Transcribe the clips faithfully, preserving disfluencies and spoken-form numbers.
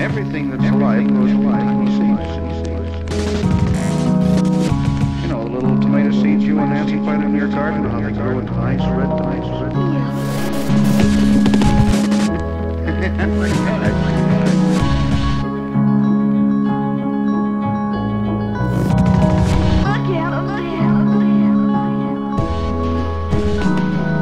Everything that's alive goes alive with seeds. You know, the little tomato seeds you and Nancy planted in your garden, how they grow into nice red, nice red. Yeah. My God. Look out, look out, look out.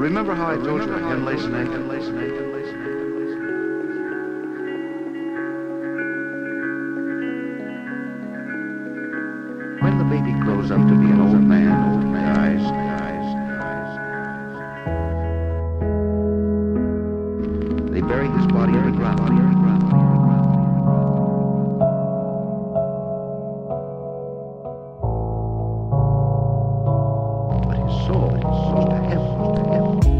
Remember how I told you I can lay snake and lay snake and lay snake and lay snake. When the baby grows up to be an old man, old man dies, dies, dies, they bury his body in the ground. Soul, soul, soul, soul, soul, soul.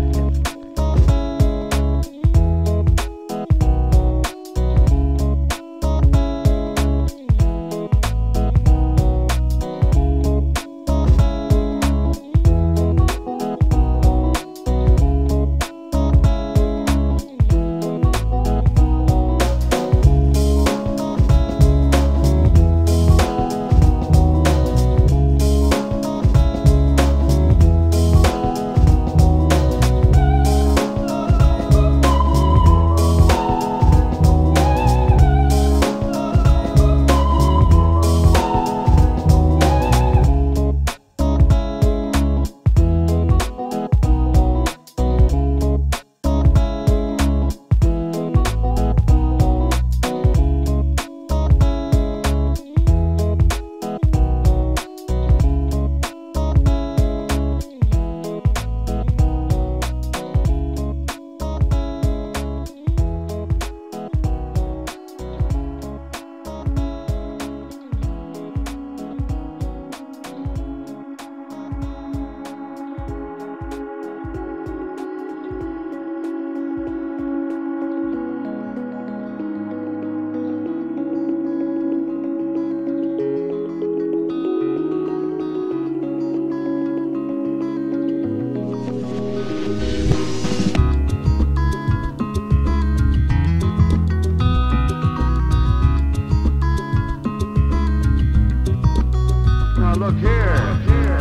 Look here.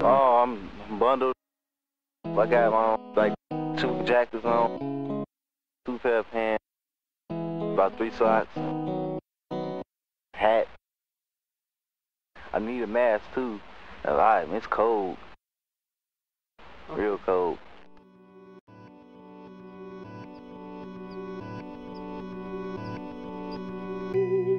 Oh, I'm bundled. I got my own, like, two jackets on, two pair of pants, about three socks, hat. I need a mask too. All right, it's cold. Real cold. Thank you.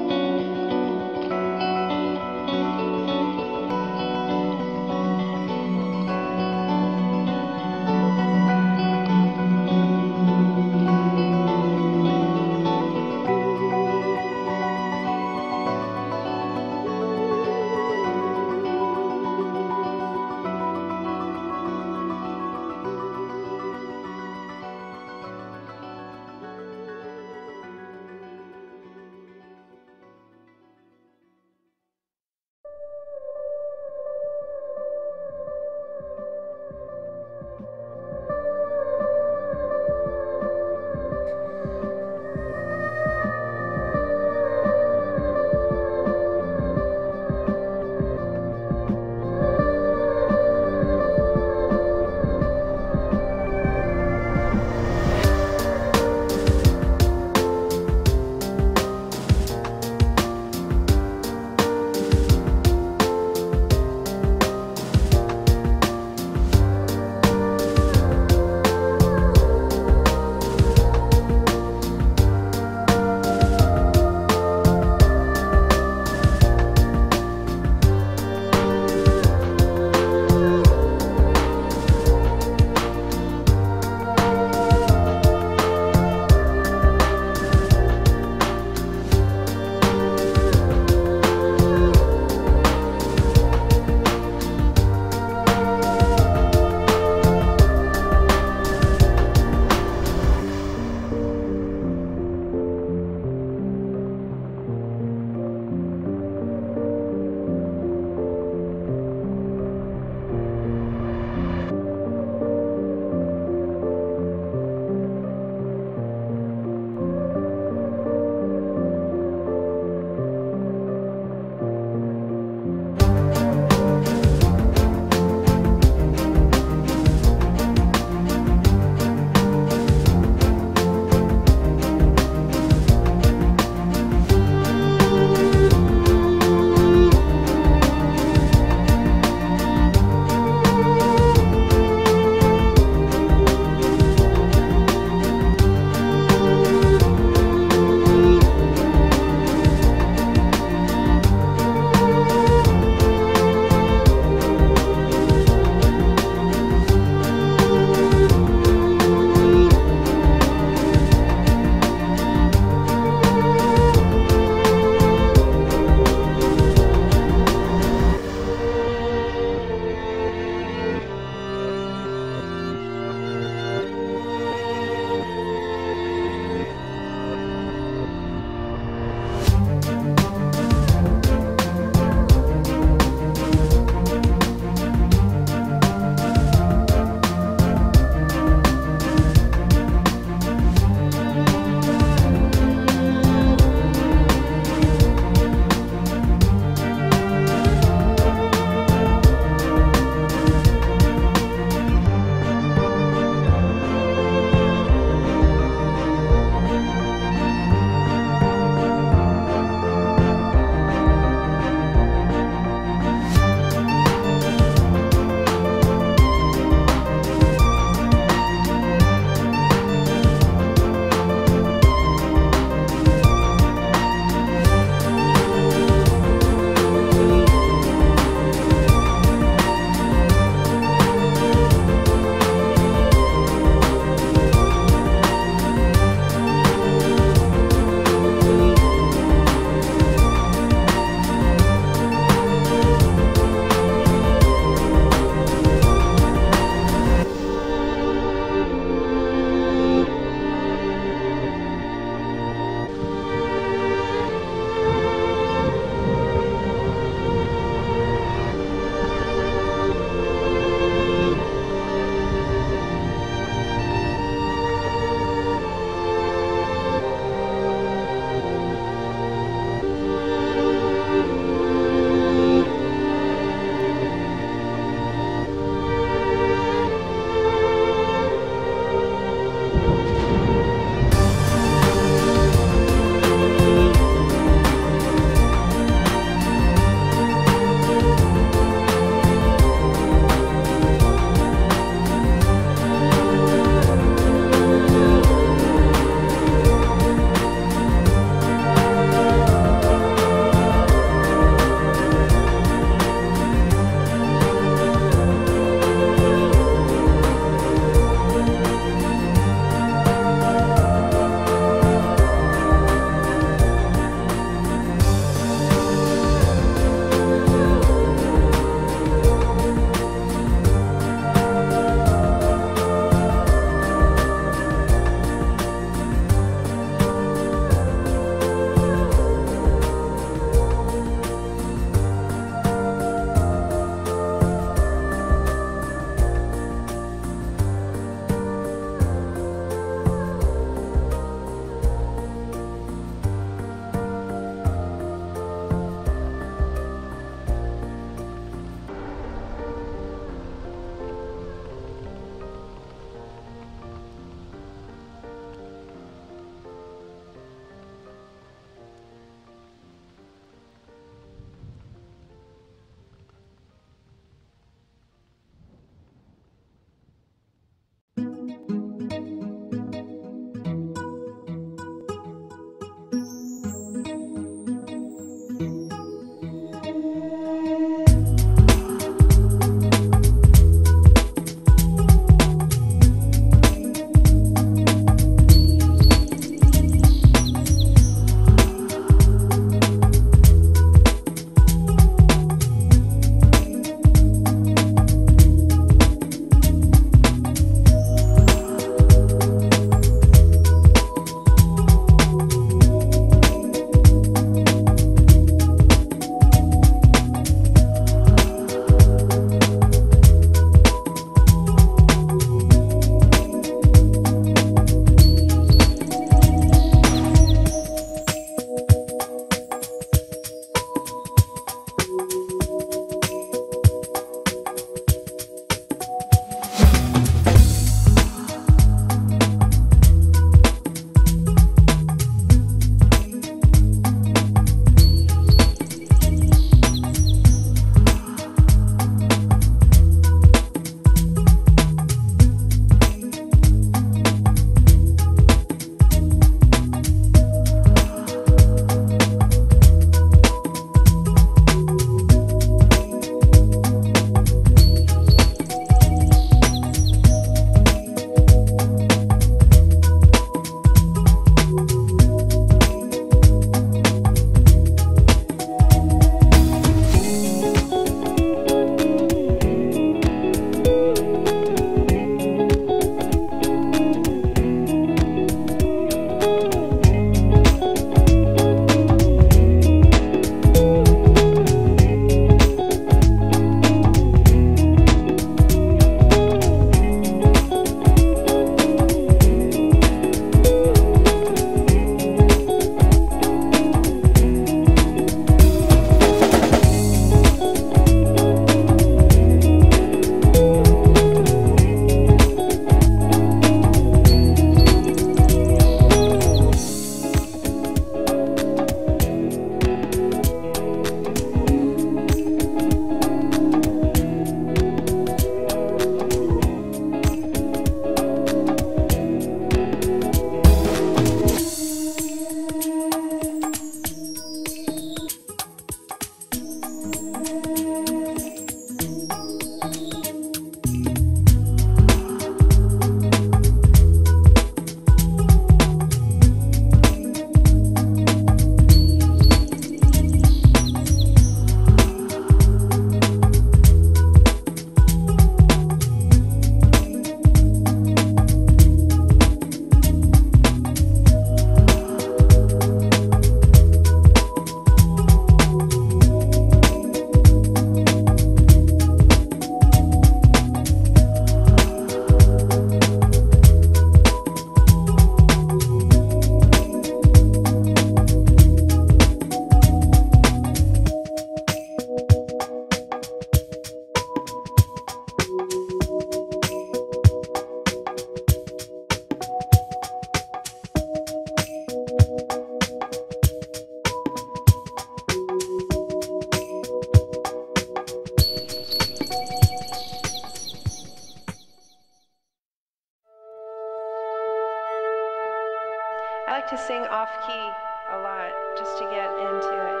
I like to sing off key a lot just to get into it.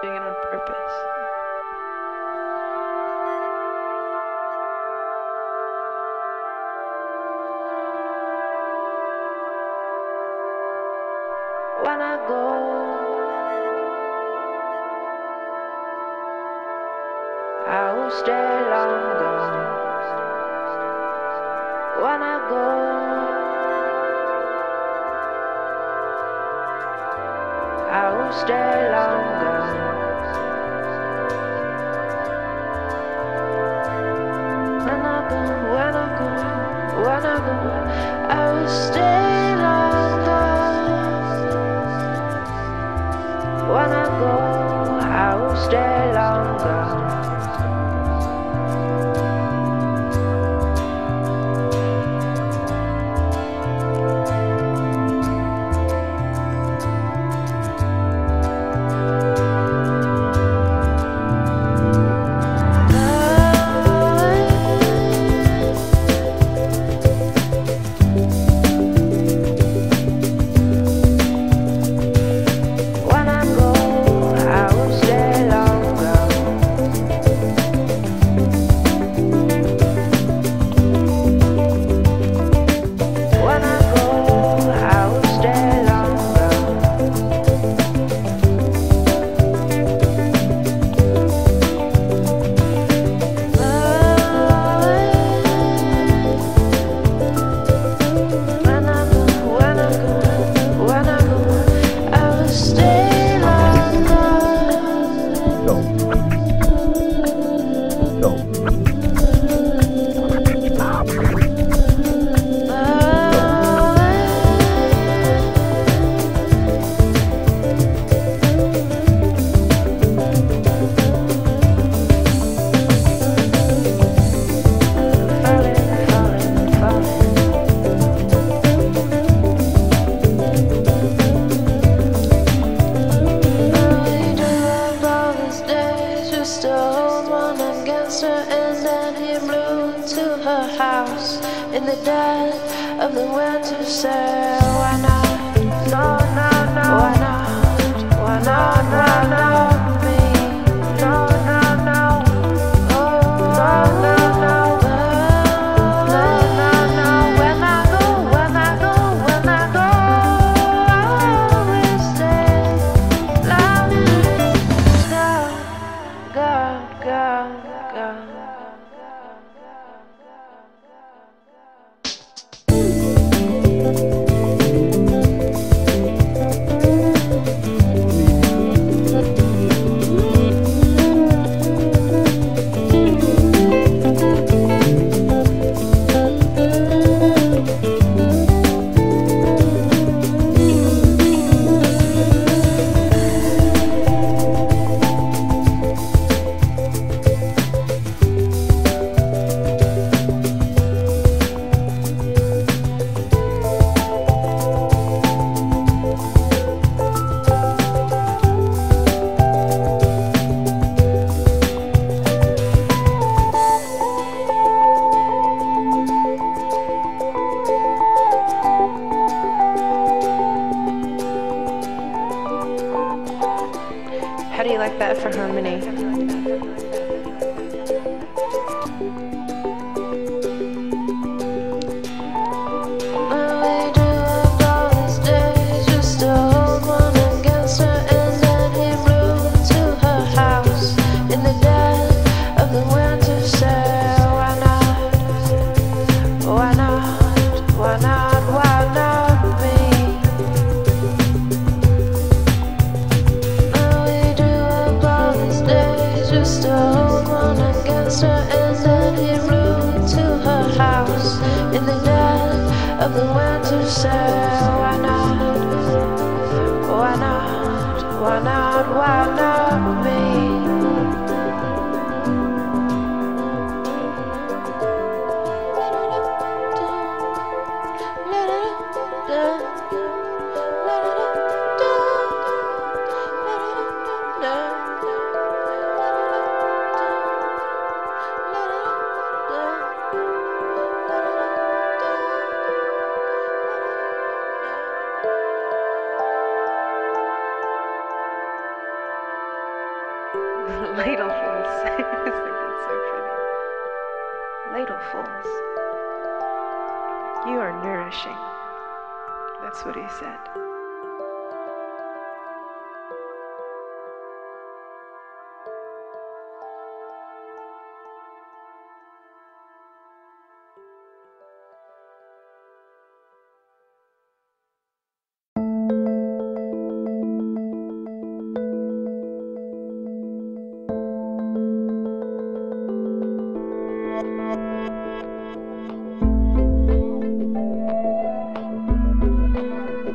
Doing it on purpose. title falls, you are nourishing. That's what he said.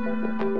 Thank you.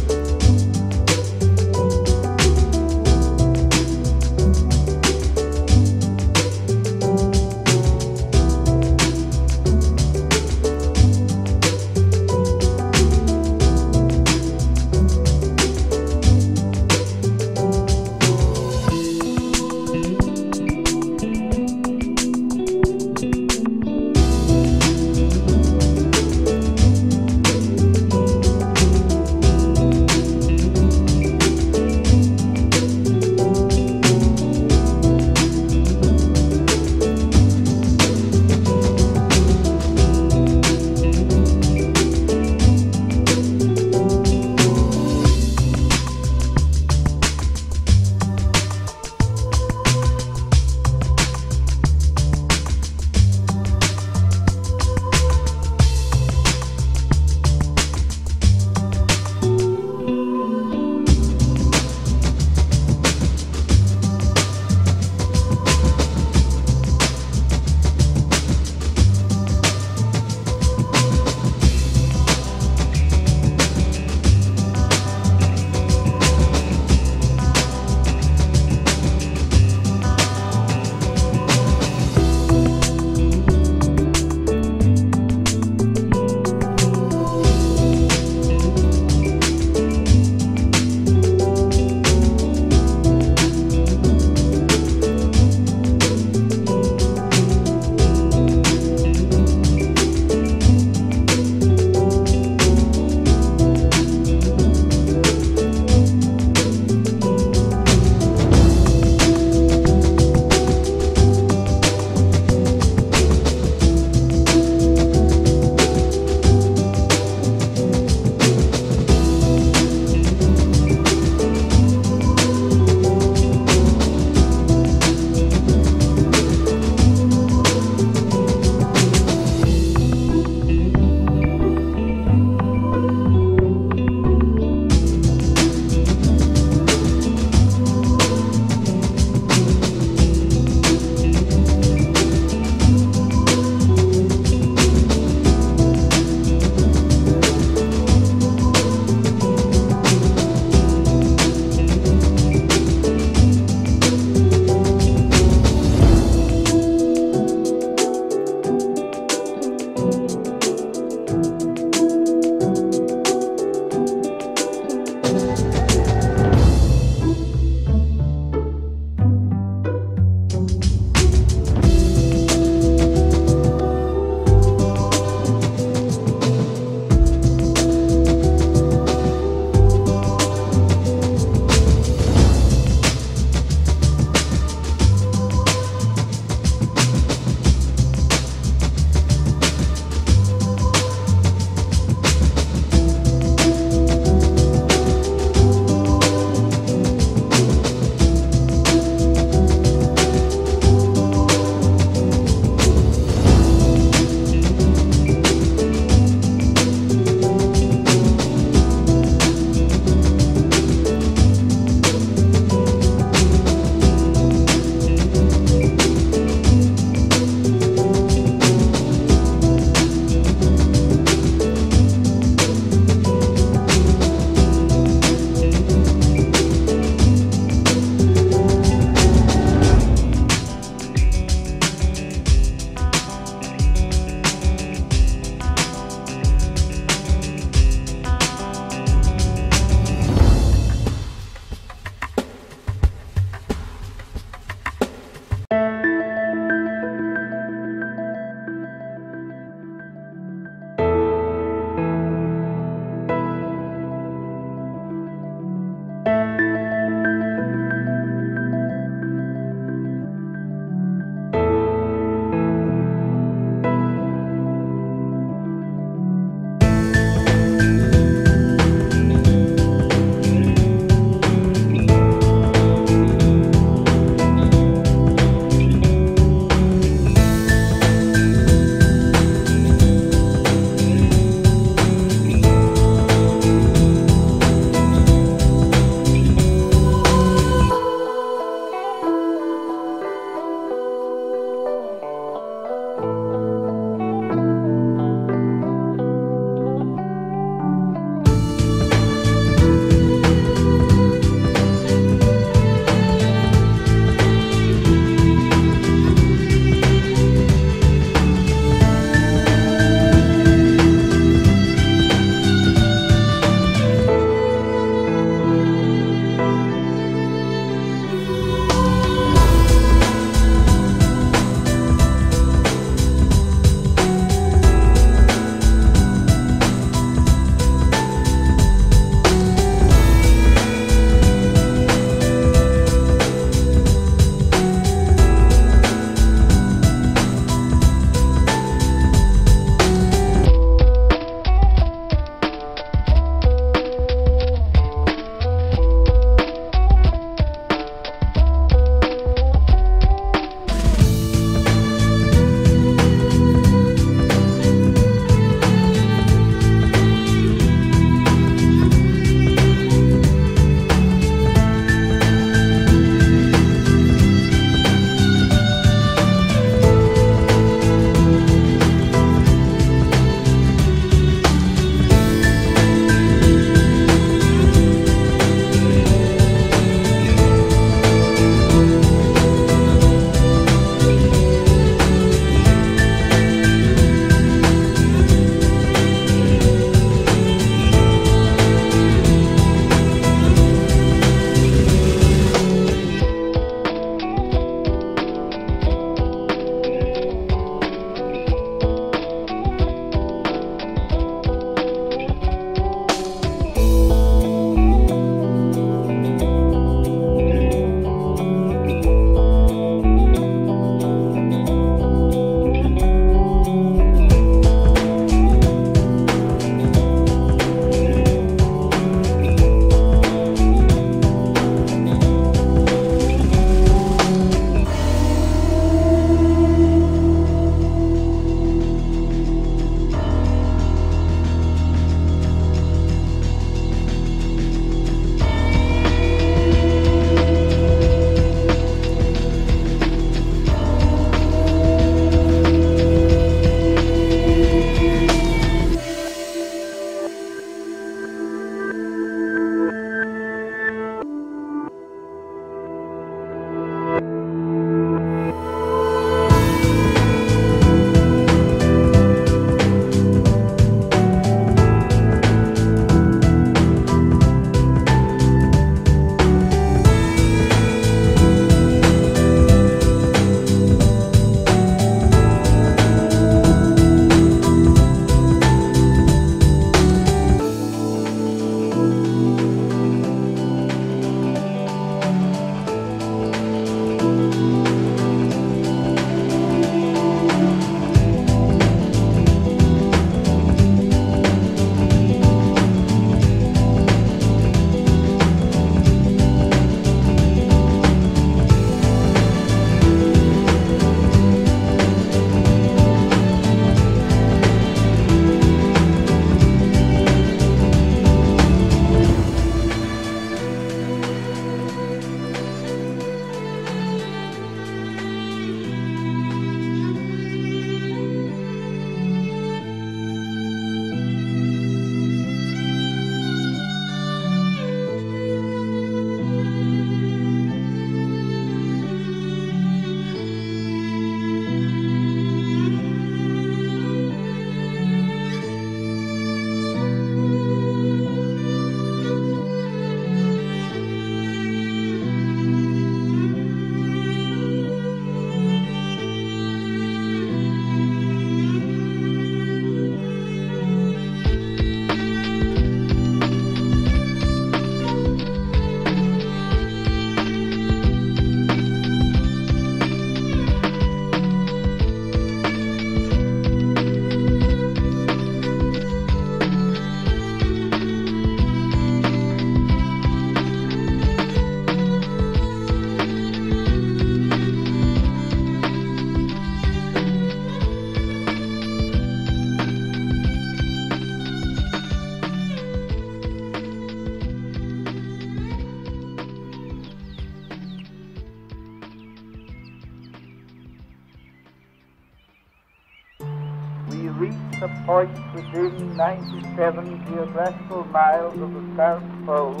we reached the point within ninety-seven geographical miles of the South Pole,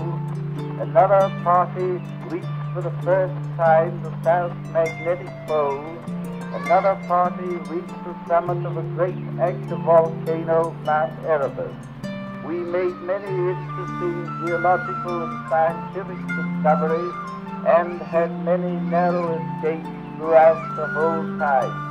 another party reached for the first time the South Magnetic Pole, another party reached the summit of the great active volcano Mount Erebus. We made many interesting geological and scientific discoveries and had many narrow escapes throughout the whole time.